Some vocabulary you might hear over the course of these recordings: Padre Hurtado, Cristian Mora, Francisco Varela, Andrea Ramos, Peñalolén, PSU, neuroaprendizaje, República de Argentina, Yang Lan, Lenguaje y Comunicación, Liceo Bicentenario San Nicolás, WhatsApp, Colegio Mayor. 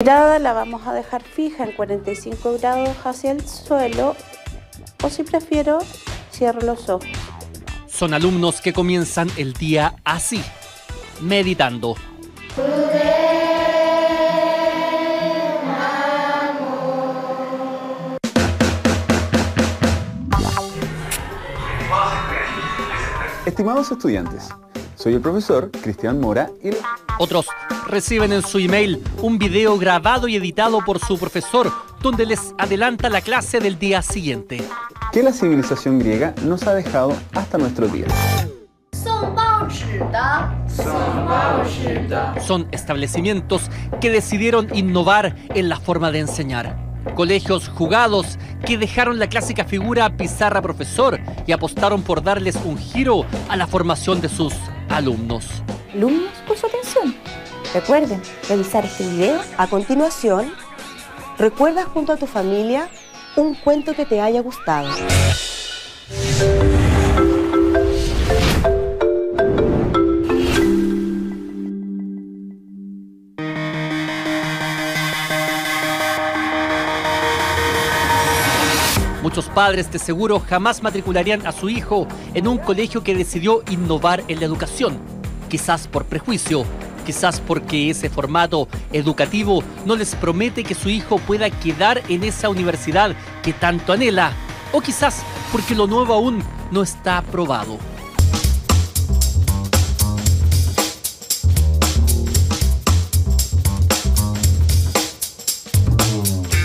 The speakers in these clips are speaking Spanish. La mirada la vamos a dejar fija en 45 grados hacia el suelo o, si prefiero, cierro los ojos. Son alumnos que comienzan el día así, meditando. Estimados estudiantes, soy el profesor Cristian Mora y... Otros reciben en su email un video grabado y editado por su profesor, donde les adelanta la clase del día siguiente. Que la civilización griega nos ha dejado hasta nuestros días. Son establecimientos que decidieron innovar en la forma de enseñar. Colegios jugados que dejaron la clásica figura pizarra profesor y apostaron por darles un giro a la formación de sus alumnos. Alumnos, por su atención. Recuerden revisar este video. A continuación, recuerda junto a tu familia un cuento que te haya gustado. Muchos padres de seguro jamás matricularían a su hijo en un colegio que decidió innovar en la educación. Quizás por prejuicio, quizás porque ese formato educativo no les promete que su hijo pueda quedar en esa universidad que tanto anhela. O quizás porque lo nuevo aún no está aprobado.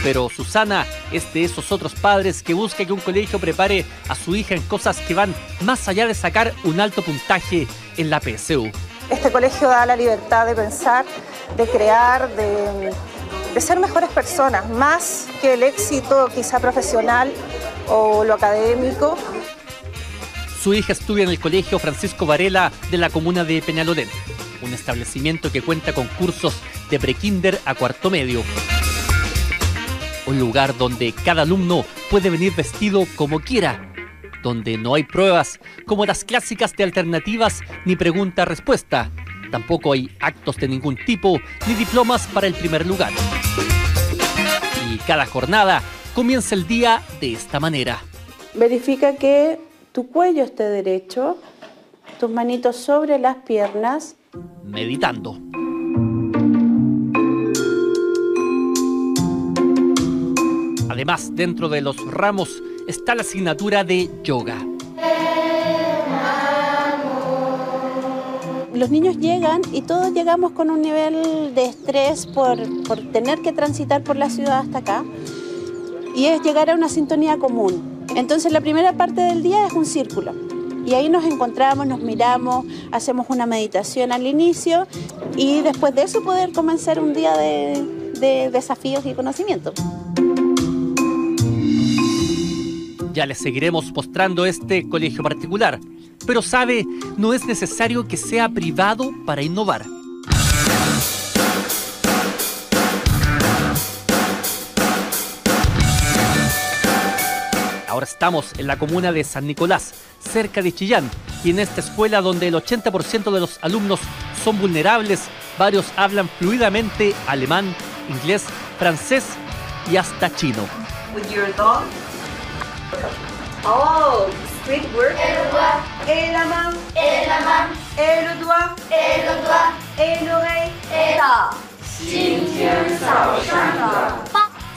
Pero Susana es de esos otros padres que busca que un colegio prepare a su hija en cosas que van más allá de sacar un alto puntaje en la PSU. Este colegio da la libertad de pensar, de crear, de ser mejores personas, más que el éxito quizá profesional o lo académico. Su hija estudia en el Colegio Francisco Varela de la comuna de Peñalolén, un establecimiento que cuenta con cursos de prekinder a cuarto medio. Un lugar donde cada alumno puede venir vestido como quiera, donde no hay pruebas como las clásicas de alternativas ni pregunta-respuesta. Tampoco hay actos de ningún tipo ni diplomas para el primer lugar. Y cada jornada comienza el día de esta manera. Verifica que tu cuello esté derecho, tus manitos sobre las piernas. Meditando. Además, dentro de los ramos está la asignatura de yoga. Los niños llegan y todos llegamos con un nivel de estrés por tener que transitar por la ciudad hasta acá. Y es llegar a una sintonía común. Entonces la primera parte del día es un círculo. Y ahí nos encontramos, nos miramos, hacemos una meditación al inicio y después de eso poder comenzar un día de desafíos y conocimiento. Ya les seguiremos mostrando este colegio particular, pero sabe, no es necesario que sea privado para innovar. Ahora estamos en la comuna de San Nicolás, cerca de Chillán, y en esta escuela donde el 80% de los alumnos son vulnerables, varios hablan fluidamente alemán, inglés, francés y hasta chino. Oh, street work.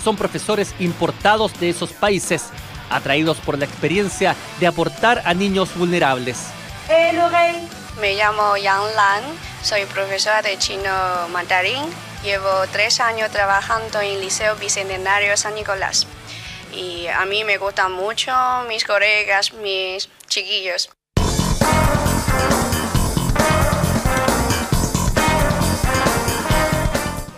Son profesores importados de esos países, atraídos por la experiencia de aportar a niños vulnerables. Me llamo Yang Lan, soy profesora de chino mandarín. Llevo 3 años trabajando en el Liceo Bicentenario San Nicolás. Y a mí me gustan mucho mis colegas, mis chiquillos.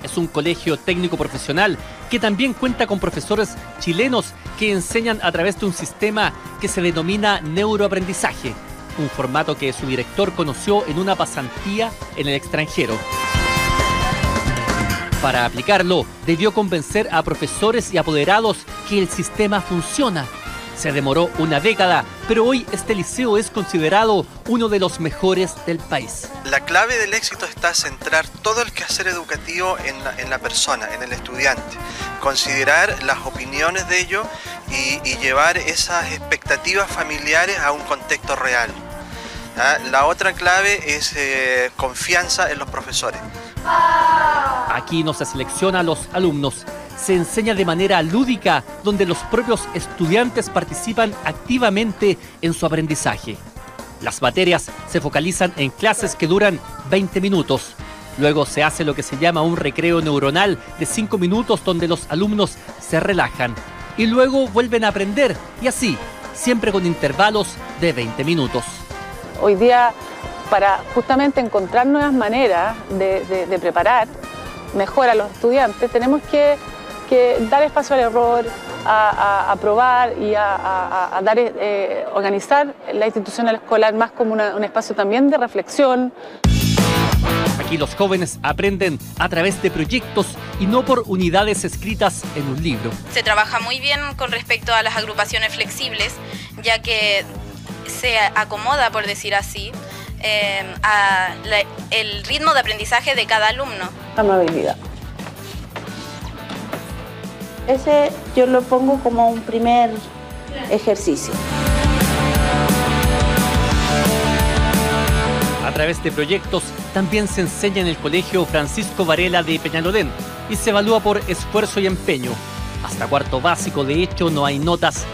Es un colegio técnico profesional que también cuenta con profesores chilenos que enseñan a través de un sistema que se denomina neuroaprendizaje, un formato que su director conoció en una pasantía en el extranjero. Para aplicarlo, debió convencer a profesores y apoderados que el sistema funciona. Se demoró una década, pero hoy este liceo es considerado uno de los mejores del país. La clave del éxito está centrar todo el quehacer educativo en la persona, en el estudiante. Considerar las opiniones de ellos y llevar esas expectativas familiares a un contexto real. La otra clave es confianza en los profesores. Aquí no se selecciona a los alumnos. Se enseña de manera lúdica, donde los propios estudiantes participan activamente en su aprendizaje. Las materias se focalizan en clases que duran 20 minutos. Luego se hace lo que se llama un recreo neuronal de 5 minutos, donde los alumnos se relajan. Y luego vuelven a aprender, y así, siempre con intervalos de 20 minutos. Hoy día, para justamente encontrar nuevas maneras de preparar mejor a los estudiantes, tenemos que dar espacio al error, a probar y a organizar la institución escolar más como un espacio también de reflexión. Aquí los jóvenes aprenden a través de proyectos y no por unidades escritas en un libro. Se trabaja muy bien con respecto a las agrupaciones flexibles, ya que se acomoda, por decir así, el ritmo de aprendizaje de cada alumno. Amabilidad. Ese yo lo pongo como un primer ejercicio. A través de proyectos también se enseña en el Colegio Francisco Varela de Peñalolén y se evalúa por esfuerzo y empeño. Hasta cuarto básico, de hecho, no hay notas.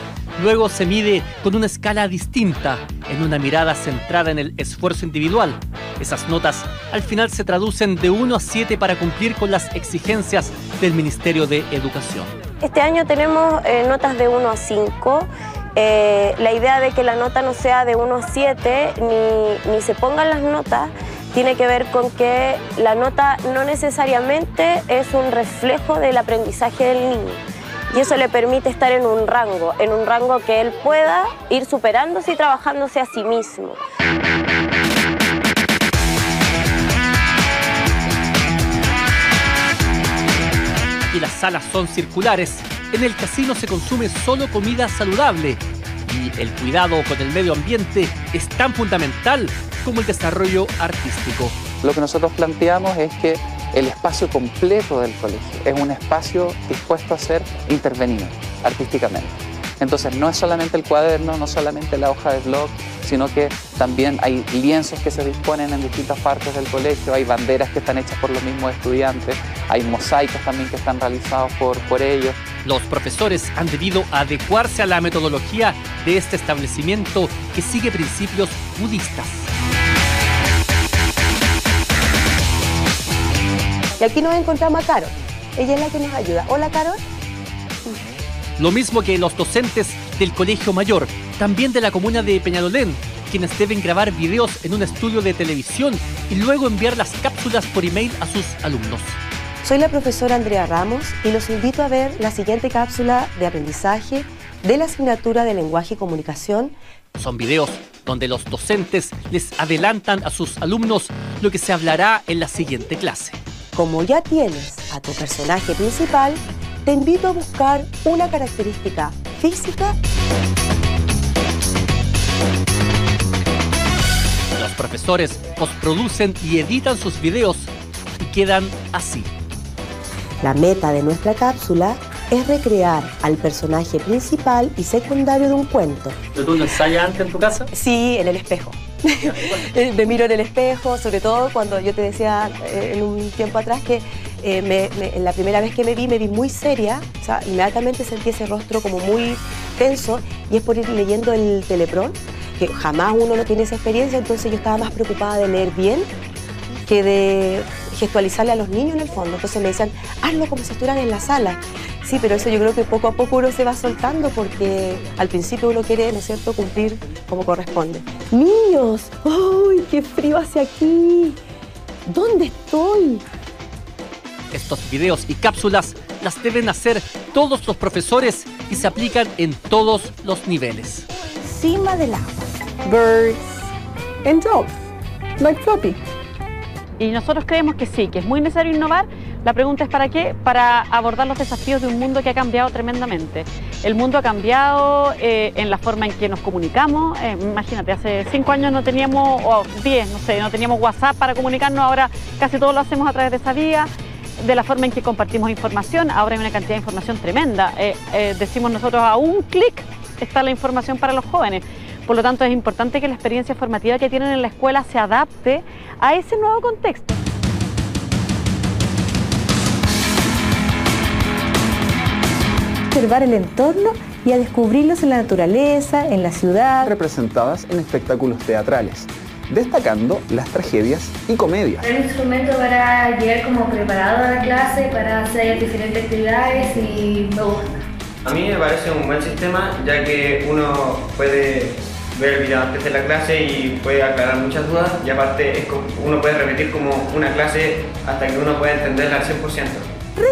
Luego se mide con una escala distinta, en una mirada centrada en el esfuerzo individual. Esas notas al final se traducen de 1 a 7 para cumplir con las exigencias del Ministerio de Educación. Este año tenemos notas de 1 a 5. La idea de que la nota no sea de 1 a 7, ni se pongan las notas, tiene que ver con que la nota no necesariamente es un reflejo del aprendizaje del niño. Y eso le permite estar en un rango que él pueda ir superándose y trabajándose a sí mismo. Y las salas son circulares. En el casino se consume solo comida saludable. Y el cuidado con el medio ambiente es tan fundamental como el desarrollo artístico. Lo que nosotros planteamos es que el espacio completo del colegio es un espacio dispuesto a ser intervenido artísticamente. Entonces no es solamente el cuaderno, no solamente la hoja de blog, sino que también hay lienzos que se disponen en distintas partes del colegio, hay banderas que están hechas por los mismos estudiantes, hay mosaicos también que están realizados por ellos. Los profesores han debido adecuarse a la metodología de este establecimiento que sigue principios budistas. Y aquí nos encontramos a Carol. Ella es la que nos ayuda. Hola, Carol. Lo mismo que los docentes del Colegio Mayor, también de la comuna de Peñalolén, quienes deben grabar videos en un estudio de televisión y luego enviar las cápsulas por email a sus alumnos. Soy la profesora Andrea Ramos y los invito a ver la siguiente cápsula de aprendizaje de la asignatura de Lenguaje y Comunicación. Son videos donde los docentes les adelantan a sus alumnos lo que se hablará en la siguiente clase. Como ya tienes a tu personaje principal, te invito a buscar una característica física. Los profesores postproducen y editan sus videos y quedan así. La meta de nuestra cápsula es recrear al personaje principal y secundario de un cuento. ¿Tú lo ensayas antes en tu casa? Sí, en el espejo. Me miro en el espejo, sobre todo cuando yo te decía en un tiempo atrás que la primera vez que me vi muy seria, o sea, inmediatamente sentí ese rostro como muy tenso, y es por ir leyendo el teleprón, que jamás uno no tiene esa experiencia, entonces yo estaba más preocupada de leer bien que de gestualizarle a los niños en el fondo. Entonces me decían, hazlo como si estuvieran en la sala. Sí, pero eso yo creo que poco a poco uno se va soltando porque al principio uno quiere, ¿no es cierto?, cumplir como corresponde. ¡Niños! ¡Ay, qué frío hace aquí! ¿Dónde estoy? Estos videos y cápsulas las deben hacer todos los profesores y se aplican en todos los niveles. Encima del agua. Birds and dogs, like floppy. Y nosotros creemos que sí, que es muy necesario innovar, La pregunta es ¿para qué? Para abordar los desafíos de un mundo que ha cambiado tremendamente. El mundo ha cambiado en la forma en que nos comunicamos. Imagínate, hace 5 años no teníamos, o 10, no sé, no teníamos WhatsApp para comunicarnos. Ahora casi todo lo hacemos a través de esa vía. De la forma en que compartimos información, ahora hay una cantidad de información tremenda. Decimos nosotros, a un clic está la información para los jóvenes. Por lo tanto, es importante que la experiencia formativa que tienen en la escuela se adapte a ese nuevo contexto. Observar el entorno y a descubrirlos en la naturaleza, en la ciudad. Representadas en espectáculos teatrales, destacando las tragedias y comedias. Un instrumento para llegar como preparado a la clase, para hacer diferentes actividades y me gusta. A mí me parece un buen sistema, ya que uno puede ver el video antes de la clase y puede aclarar muchas dudas, y aparte es como, uno puede repetir como una clase hasta que uno pueda entenderla al 100%.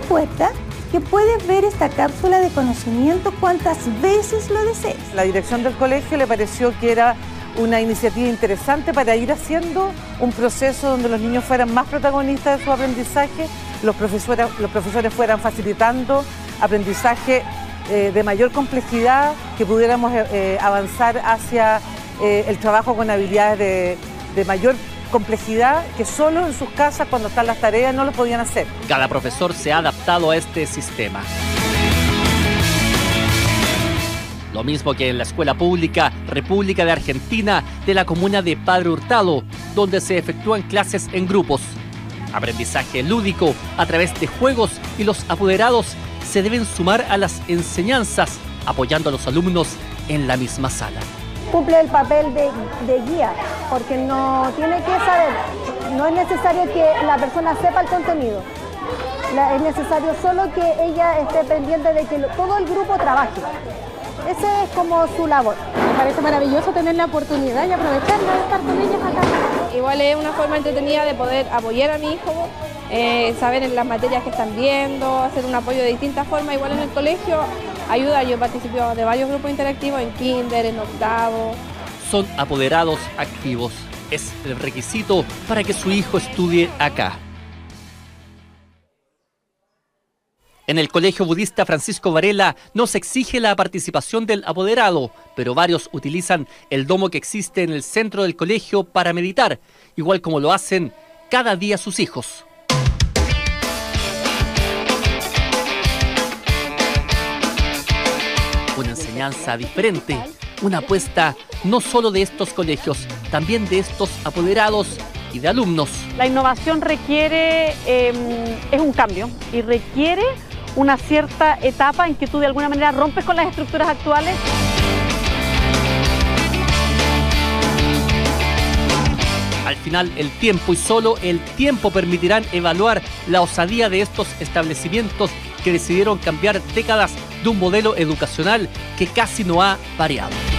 Recuerda que puedes ver esta cápsula de conocimiento cuantas veces lo desees. La dirección del colegio le pareció que era una iniciativa interesante para ir haciendo un proceso donde los niños fueran más protagonistas de su aprendizaje, los profesores fueran facilitando aprendizaje de mayor complejidad, que pudiéramos avanzar hacia el trabajo con habilidades de mayor complejidad, que solo en sus casas, cuando están las tareas, no lo podían hacer. Cada profesor se ha adaptado a este sistema. Lo mismo que en la escuela pública República de Argentina de la comuna de Padre Hurtado, donde se efectúan clases en grupos. Aprendizaje lúdico a través de juegos, y los apoderados se deben sumar a las enseñanzas, apoyando a los alumnos en la misma sala. Cumple el papel de guía, porque no tiene que saber, no es necesario que la persona sepa el contenido. Es necesario solo que ella esté pendiente de que todo el grupo trabaje. Esa es como su labor. Me parece maravilloso tener la oportunidad y aprovecharla de estar con ellos acá. Igual es una forma entretenida de poder apoyar a mi hijo, saber en las materias que están viendo, hacer un apoyo de distintas formas. Igual en el colegio ayuda, yo participo de varios grupos interactivos en kinder, en octavo. Son apoderados activos. Es el requisito para que su hijo estudie acá. En el Colegio Budista Francisco Varela no se exige la participación del apoderado, pero varios utilizan el domo que existe en el centro del colegio para meditar, igual como lo hacen cada día sus hijos. Una enseñanza diferente, una apuesta no solo de estos colegios, también de estos apoderados y de alumnos. La innovación requiere, es un cambio, y requiere una cierta etapa en que tú de alguna manera rompes con las estructuras actuales. Al final, el tiempo y solo el tiempo permitirán evaluar la osadía de estos establecimientos que decidieron cambiar décadas de un modelo educacional que casi no ha variado.